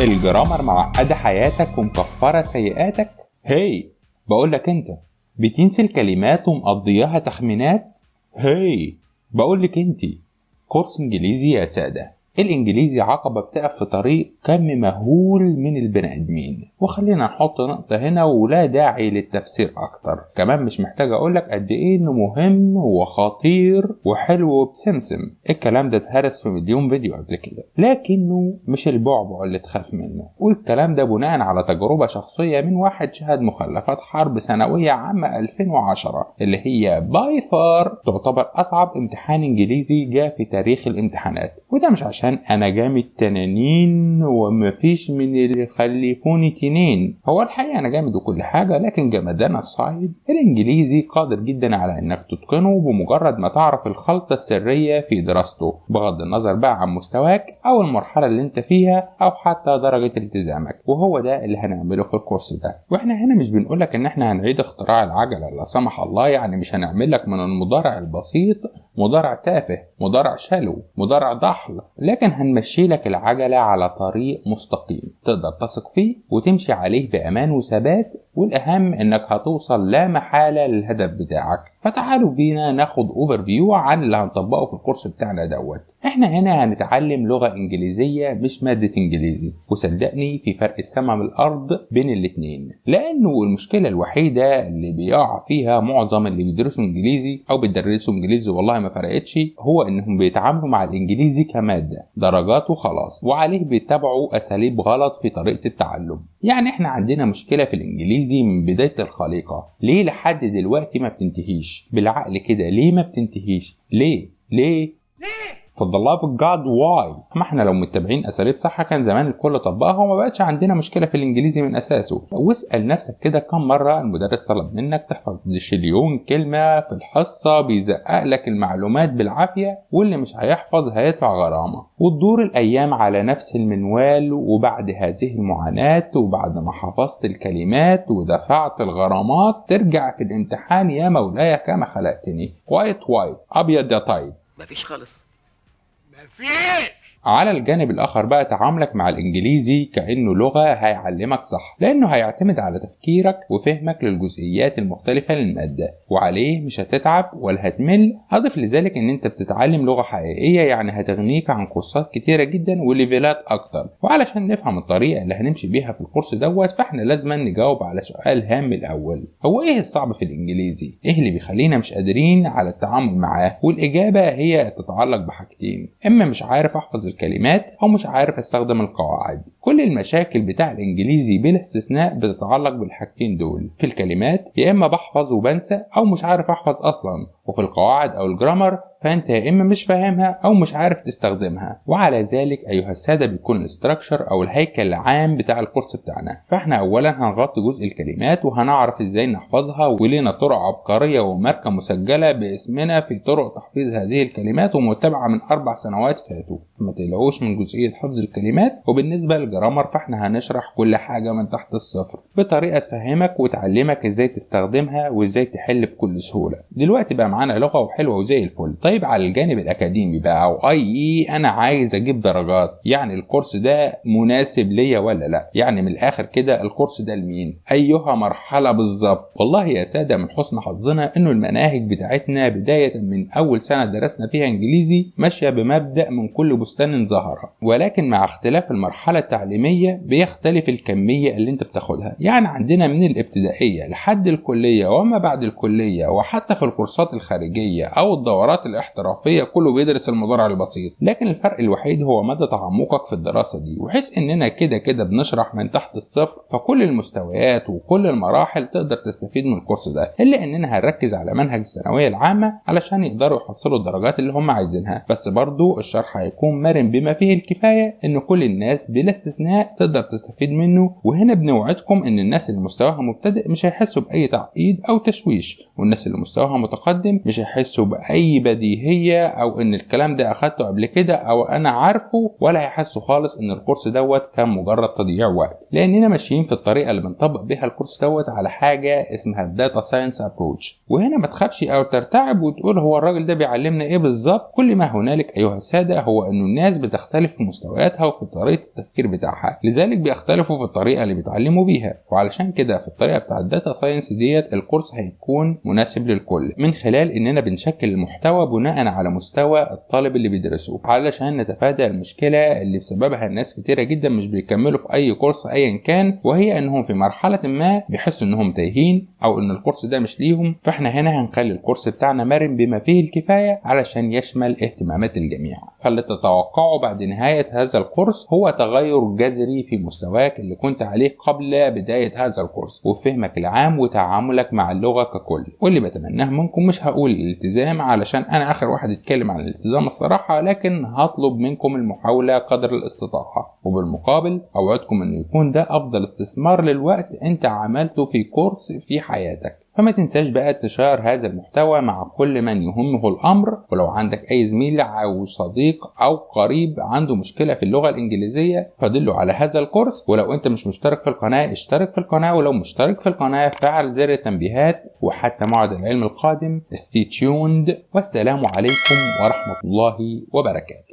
الجرامر معقدة حياتك ومكفرة سيئاتك؟ هاي بقولك انت بتنسي الكلمات ومقضياها تخمينات؟ هاي بقولك انت كورس انجليزي يا سادة. الانجليزي عقبة بتقف في طريق كم مهول من البني ادمين، وخلينا نحط نقطة هنا ولا داعي للتفسير اكتر. كمان مش محتاج اقولك قد ايه انه مهم وخطير وحلو وبسمسم، الكلام ده اتهرس في مليون فيديو قبل كده، لكنه مش البعبع اللي تخاف منه. والكلام ده بناء على تجربة شخصية من واحد شهد مخلفات حرب ثانوية عام 2010، اللي هي باي فار تعتبر اصعب امتحان انجليزي جاء في تاريخ الامتحانات. وده مش عشان انا جامد تنانين ومفيش من اللي يخلفوني تنين، هو الحقيقه انا جامد وكل حاجه، لكن جمدان الصعيد الانجليزي قادر جدا على انك تتقنه بمجرد ما تعرف الخلطه السريه في دراسته، بغض النظر بقى عن مستواك او المرحله اللي انت فيها او حتى درجه التزامك. وهو ده اللي هنعمله في الكورس ده. واحنا هنا مش بنقولك ان احنا هنعيد اختراع العجله لا سمح الله، يعني مش هنعمل لك من المضارع البسيط مضارع تافه، مضارع شلو، مضارع ضحل، لكن هنمشي لك العجلة على طريق مستقيم تقدر تثق فيه وتمشي عليه بأمان وثبات، والأهم إنك هتوصل لا محالة للهدف بتاعك. فتعالوا بينا ناخد اوفر فيو عن اللي هنطبقه في الكورس بتاعنا دوت. احنا هنا هنتعلم لغة انجليزية مش مادة انجليزي، وصدقني في فرق السما من الارض بين الاتنين، لانه المشكلة الوحيدة اللي بيقع فيها معظم اللي بيدرسوا انجليزي او بيدرسوا انجليزي والله ما فرقتش، هو انهم بيتعاملوا مع الانجليزي كمادة درجات وخلاص، وعليه بيتبعوا اساليب غلط في طريقة التعلم. يعني احنا عندنا مشكلة في الانجليزي من بداية الخليقة، ليه لحد دلوقتي ما بتنتهيش؟ بالعقل كده ليه ما بتنتهيش؟ ليه؟ فضلها في الجاد واي. ما احنا لو متبعين اساليب صح كان زمان الكل طبقها وما بقتش عندنا مشكله في الانجليزي من اساسه. واسال نفسك كده كم مره المدرس طلب منك تحفظ ديشليون كلمه في الحصه بيزقق لك المعلومات بالعافيه، واللي مش هيحفظ هيدفع غرامه. وتدور الايام على نفس المنوال، وبعد هذه المعاناه وبعد ما حفظت الكلمات ودفعت الغرامات ترجع في الامتحان يا مولاي كما خلقتني وايت ابيض يا طيب، مفيش خالص. على الجانب الآخر بقى تعاملك مع الإنجليزي كأنه لغة هيعلمك صح، لأنه هيعتمد على تفكيرك وفهمك للجزئيات المختلفة للمادة، وعليه مش هتتعب ولا هتمل. أضف لذلك إن أنت بتتعلم لغة حقيقية، يعني هتغنيك عن كورسات كتيرة جدا وليفلات أكتر. وعلشان نفهم الطريقة اللي هنمشي بيها في الكورس دوت، فإحنا لازم نجاوب على سؤال هام الأول، هو إيه الصعب في الإنجليزي؟ إيه اللي بيخلينا مش قادرين على التعامل معاه؟ والإجابة هي تتعلق بحاجتين، إما مش عارف أحفظ الكلمات او مش عارف استخدم القواعد. كل المشاكل بتاع الانجليزي بلا استثناء بتتعلق بالحاجتين دول، في الكلمات يا اما بحفظ وبنسى او مش عارف احفظ اصلا، وفي القواعد او الجرامر فانت يا اما مش فاهمها او مش عارف تستخدمها. وعلى ذلك ايها الساده بيكون الاستراكشر او الهيكل العام بتاع الكورس بتاعنا. فاحنا اولا هنغطي جزء الكلمات، وهنعرف ازاي نحفظها، ولينا طرق عبقريه وماركه مسجله باسمنا في طرق تحفيظ هذه الكلمات ومتبعه من 4 سنوات فاتوا، ما تقلقوش من جزئيه حفظ الكلمات. وبالنسبه للجرامر فاحنا هنشرح كل حاجه من تحت الصفر بطريقه تفهمك وتعلمك ازاي تستخدمها وازاي تحل بكل سهوله. دلوقتي بقى معانا لغه وحلوه وزي الفل. طيب على الجانب الاكاديمي بقى، او انا عايز اجيب درجات، يعني الكورس ده مناسب ليا ولا لا؟ يعني من الاخر كده الكورس ده لمين؟ ايها مرحله بالظبط؟ والله يا ساده من حسن حظنا انه المناهج بتاعتنا بدايه من اول سنه درسنا فيها انجليزي ماشيه بمبدا من كل بستان زهره، ولكن مع اختلاف المرحله التعليميه بيختلف الكميه اللي انت بتاخدها. يعني عندنا من الابتدائيه لحد الكليه وما بعد الكليه، وحتى في الكورسات الخارجيه او الدورات الاحترافية كله بيدرس المضارع البسيط، لكن الفرق الوحيد هو مدى تعمقك في الدراسة دي. وحيث اننا كده كده بنشرح من تحت الصفر، فكل المستويات وكل المراحل تقدر تستفيد من الكورس ده، الا اننا هنركز على منهج الثانوية العامة علشان يقدروا يحصلوا الدرجات اللي هم عايزينها. بس برضو الشرح هيكون مرن بما فيه الكفاية ان كل الناس بلا استثناء تقدر تستفيد منه. وهنا بنوعدكم ان الناس اللي مستواها مبتدئ مش هيحسوا بأي تعقيد او تشويش، والناس اللي مستواها متقدم مش هيحسوا بأي بديهية او ان الكلام ده اخدته قبل كده او انا عارفه، ولا هيحسوا خالص ان الكورس دوت كان مجرد تضييع وقت، لاننا ماشيين في الطريقه اللي بنطبق بيها الكورس دوت على حاجه اسمها الداتا ساينس ابروتش. وهنا ما تخافش او ترتعب وتقول هو الراجل ده بيعلمنا ايه بالظبط؟ كل ما هنالك ايها الساده هو انه والناس بتختلف في مستوياتها وفي طريقة التفكير بتاعها، لذلك بيختلفوا في الطريقة اللي بيتعلموا بيها. وعلشان كده في الطريقة بتاعة الداتا ساينس ديت الكورس هيكون مناسب للكل من خلال اننا بنشكل المحتوى بناء على مستوى الطالب اللي بيدرسه، علشان نتفادى المشكلة اللي بسببها الناس كتيرة جدا مش بيكملوا في اي كورس ايا كان، وهي انهم في مرحلة ما بيحسوا انهم تايهين او ان الكورس ده مش ليهم. فاحنا هنا هنخلي الكورس بتاعنا مرن بما فيه الكفاية علشان يشمل اهتمامات الجميع. فاللي تتوقعه بعد نهاية هذا الكورس هو تغير جذري في مستواك اللي كنت عليه قبل بداية هذا الكورس وفهمك العام وتعاملك مع اللغة ككل. واللي بتمناه منكم، مش هقول الالتزام علشان انا اخر واحد اتكلم عن الالتزام الصراحة، لكن هطلب منكم المحاولة قدر الاستطاعة. وبالمقابل اوعدكم ان يكون ده افضل استثمار للوقت انت عملته في كورس في حياتك. فما تنساش بقى تشار هذا المحتوى مع كل من يهمه الامر. ولو عندك اي زميل او صديق او قريب عنده مشكله في اللغه الانجليزيه فدله على هذا الكورس. ولو انت مش مشترك في القناه اشترك في القناه، ولو مشترك في القناه فعل زر التنبيهات. وحتى موعد العلم القادم stay tuned، والسلام عليكم ورحمه الله وبركاته.